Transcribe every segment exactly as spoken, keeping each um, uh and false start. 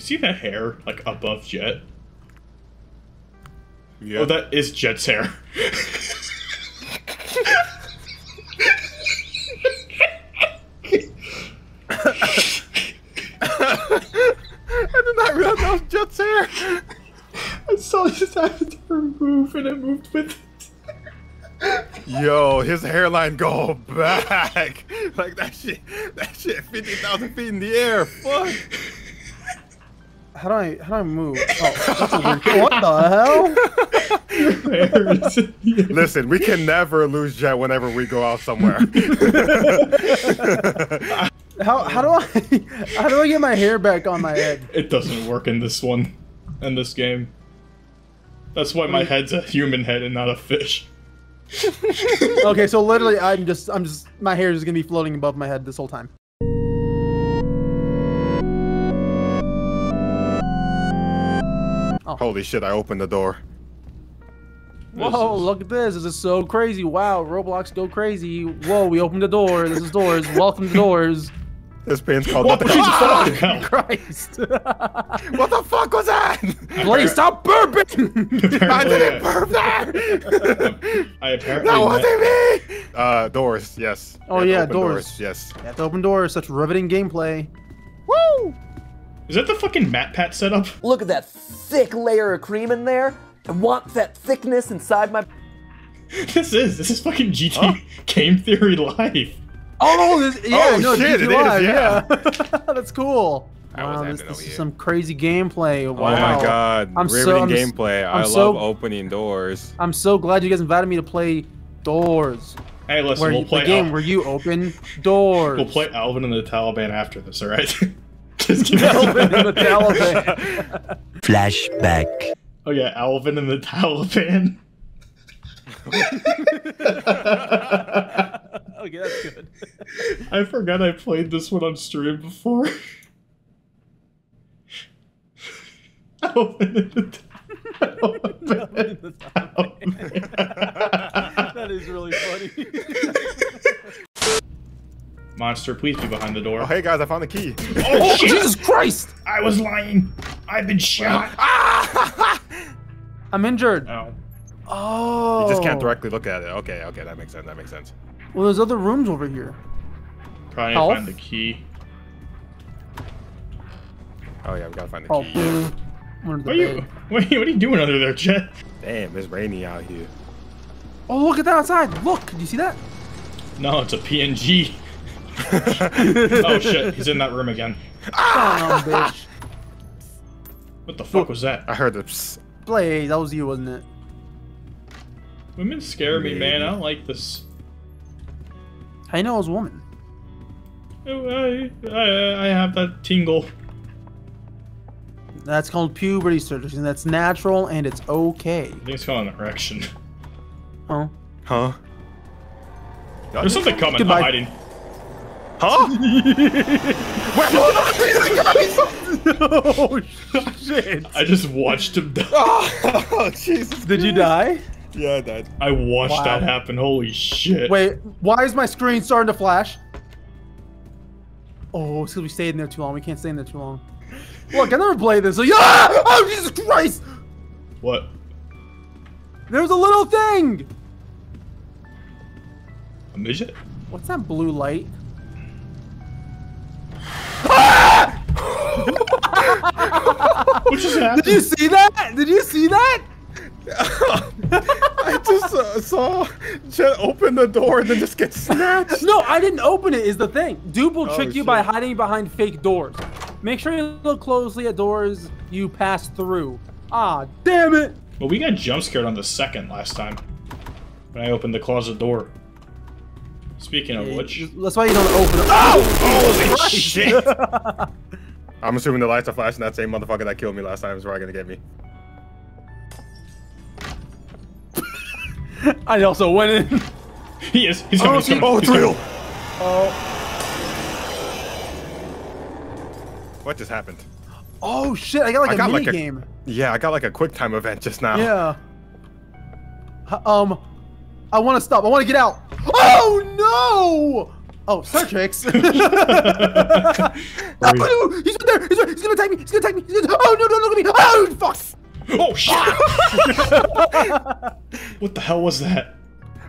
You see that hair, like, above Jet? Yeah. Oh, that is Jet's hair. I did not realize that was Jet's hair. I saw his avatar move and it moved with it. Yo, his hairline go back. Like that shit, that shit fifty thousand feet in the air. Fuck. How do I, how do I move? Oh, that's a weird, what the hell? Listen, we can never lose Jet whenever we go out somewhere. How, how do I, how do I get my hair back on my head? It doesn't work in this one. In this game. That's why my head's a human head and not a fish. Okay, so literally I'm just I'm just my hair is gonna be floating above my head this whole time. Oh. Holy shit, I opened the door. Whoa, look at this. This is so crazy. Wow, Roblox go crazy. Whoa, we opened the door. This is Doors. Welcome to Doors. This band's called what the fuck? Fuck? Christ. What the fuck was that? Please stop burping! I didn't burp that! I apparently that wasn't me! Uh, Doors, yes. Oh yeah, Doors. Doors. Yes. You have to open Doors, such riveting gameplay. Woo! Is that the fucking MatPat setup? Look at that thick layer of cream in there. I want that thickness inside my... This is, this is fucking G T A huh? Game Theory life. Oh, this, yeah, oh, no, shit, it live. Is, yeah. yeah. That's cool. Wow, this, this is some crazy gameplay. Wow. Oh my god, I'm riveting so, I'm, gameplay. I'm I love so, opening Doors. I'm so glad you guys invited me to play Doors. Hey, listen, where we'll you, play- the game Al where you open doors. We'll play Alvin and the Taliban after this, alright? Just give Alvin and the Taliban. Flashback. Oh yeah, Alvin and the Taliban. Okay, that's good. I forgot I played this one on stream before. Alvin and the Taliban. That is really funny. Monster, please be behind the door. Oh, hey guys, I found the key. Oh, shit. Jesus Christ! I was lying. I've been shot. Ah! I'm injured. Ow. Oh. You just can't directly look at it. Okay, okay, that makes sense. That makes sense. Well, there's other rooms over here. Probably need to find the key. Oh yeah, we gotta find the oh, key. Yeah. What are you? What are you doing under there, Jet? Damn, it's rainy out here. Oh, look at that outside! Look, do you see that? No, it's a P N G. Oh shit, he's in that room again. Ah! Oh, bitch. What the fuck Look, was that? I heard the psst. Play. That was you, wasn't it? Women scare Maybe. me, man. I don't like this. I know it was a woman. Oh, I, I, I have that tingle. That's called puberty surgery, and that's natural, and it's okay. I think it's called an erection. Huh? Huh? There's something coming. Goodbye. I'm hiding. Huh? Where? Oh, shit. I just watched him die. Oh, Jesus. Did you die? Yeah, I died. I watched wow. that happen. Holy shit. Wait, why is my screen starting to flash? Oh, it's because we stayed in there too long. We can't stay in there too long. Look, I never played this. Like, ah! Oh, Jesus Christ! What? There's a little thing! A midget? What's that blue light? Ah! What just happened? Did you see that? Did you see that? I just uh, saw Jet open the door and then just get snatched. No, I didn't open it, is the thing. Dude will oh, trick you shit. by hiding behind fake doors. Make sure you look closely at doors you pass through. Ah, damn it. Well, we got jump scared on the second last time when I opened the closet door. Speaking of which. That's why you don't open it. Oh, holy Christ. Shit. I'm assuming the lights are flashing. That same motherfucker that killed me last time is probably going to get me. I also went in. He is. He's coming. He's coming. Oh, it's real. Oh. What just happened? Oh shit! I got like I a got mini like a, game. Yeah, I got like a quick time event just now. Yeah. Um, I want to stop. I want to get out. Oh no! Oh, Stertrix! Oh, he's right there! He's right! He's gonna attack me! He's gonna attack me! He's gonna... Oh no! Don't look at me! Oh fuck! Oh shit! What the hell was that?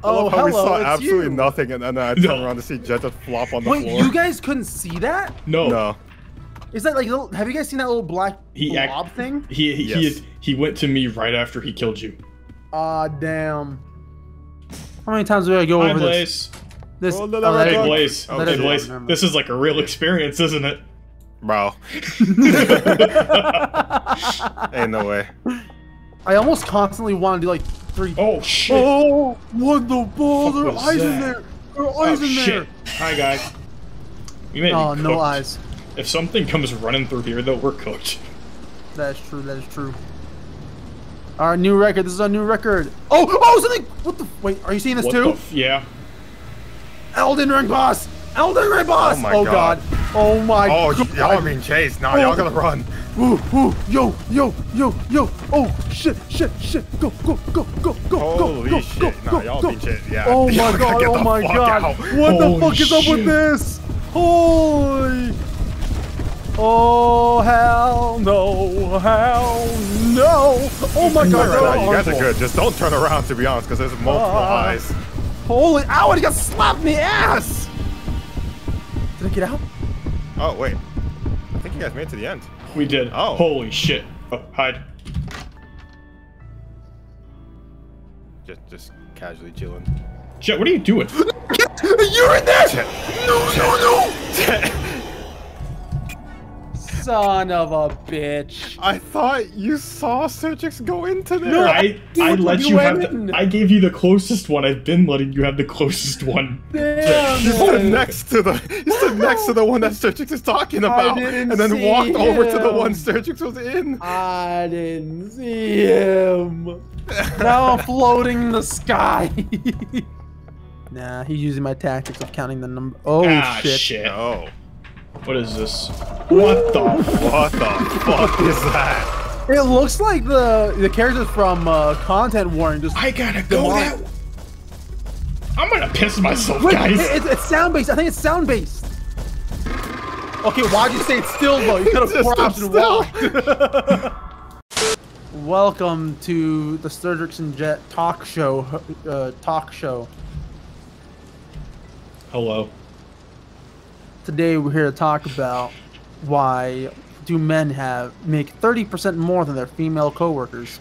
Oh, I hello, we saw absolutely you. nothing, and then I turned no. around to see Jet just flop on the Wait, floor. Wait, you guys couldn't see that? No. No. Is that like? Little, have you guys seen that little black he blob act, thing? He he, yes. he had, he went to me right after he killed you. Ah, uh, damn. How many times do I go Hi, over Blaze. this? This oh, no, no, oh, hey Blaze, oh, hey Blaze, this is like a real experience, isn't it, bro? Ain't no way. I almost constantly want to do like three. Oh shit! Oh, what the ball? There are eyes in there. There are eyes in there. Hi guys. You made me cooked. Oh, no eyes. If something comes running through here, though, we're cooked. That's true. That is true. Our new record. This is our new record. Oh, oh, something. What the? Wait, are you seeing this what too? The yeah. Elden Ring boss. Elden Ring boss. Oh my oh god. god. Oh my. Oh, y'all are being chased. Nah, y'all gotta run. Ooh, ooh, yo, yo, yo, yo. Oh shit, shit, shit. Go, go, go, go, go, Holy go, shit. go, nah, go, y'all being chased. Yeah. Oh my god. Oh my god. Out. What Holy the fuck shit. is up with this? Holy. Oh hell no, hell no! Oh my god, right right, you guys are good. Just don't turn around, to be honest, because there's multiple uh, eyes. Holy! Ow! It just slapped me ass. Did I get out? Oh wait, I think you guys made it to the end. We did. Oh, holy shit! Oh, hide. Just, just casually chilling. Jet, what are you doing? You're in there! Jet. No, Jet. no, no! Jet. Son of a bitch! I thought you saw Stertrix go into there. No, I Dude, I let you, you have. The, I gave you the closest one. I've been letting you have the closest one. Damn! You stood next to the. You stood next to the one that Stertrix is talking about, and then walked him. over to the one Stertrix was in. I didn't see him. Now I'm floating in the sky. Nah, he's using my tactics of counting the number. Oh ah, shit! shit. Oh. What is this? What the what the fuck is that? It looks like the the characters from uh, Content Warning just. I gotta go that. Way. I'm gonna piss myself, Wait, guys. It, it, it's sound based. I think it's sound based. Okay, why'd you stay still though? You could have propped and walked. Welcome to the Stertrix and Jet talk show. Uh, talk show. Hello. Today we're here to talk about why do men have make thirty percent more than their female coworkers.